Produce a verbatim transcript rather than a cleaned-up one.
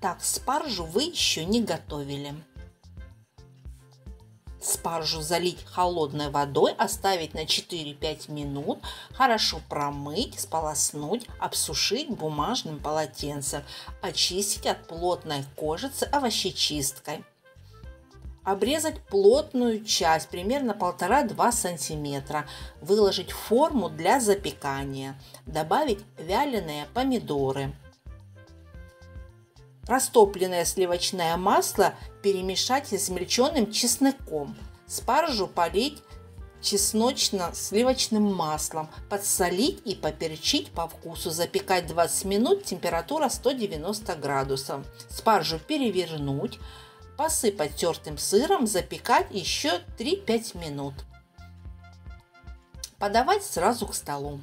Так, спаржу вы еще не готовили. Спаржу залить холодной водой, оставить на четыре-пять минут, хорошо промыть, сполоснуть, обсушить бумажным полотенцем, очистить от плотной кожицы овощечисткой. Обрезать плотную часть, примерно полтора-два сантиметра, выложить в форму для запекания, добавить вяленые помидоры. Растопленное сливочное масло перемешать с измельченным чесноком. Спаржу полить чесночно-сливочным маслом, подсолить и поперчить по вкусу. Запекать двадцать минут, температура сто девяносто градусов. Спаржу перевернуть, посыпать тертым сыром, запекать еще три-пять минут. Подавать сразу к столу.